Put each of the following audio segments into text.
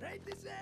¡Réndese!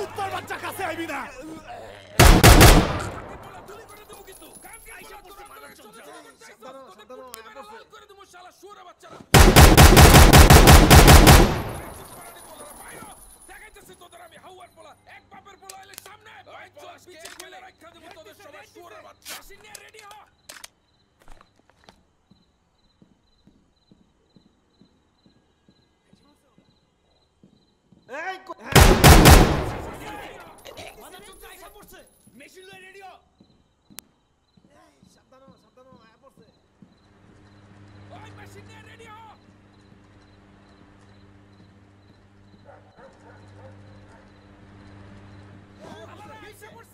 Kumpar bacha kasih Aibina. Machine radio.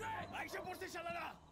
Machine radio.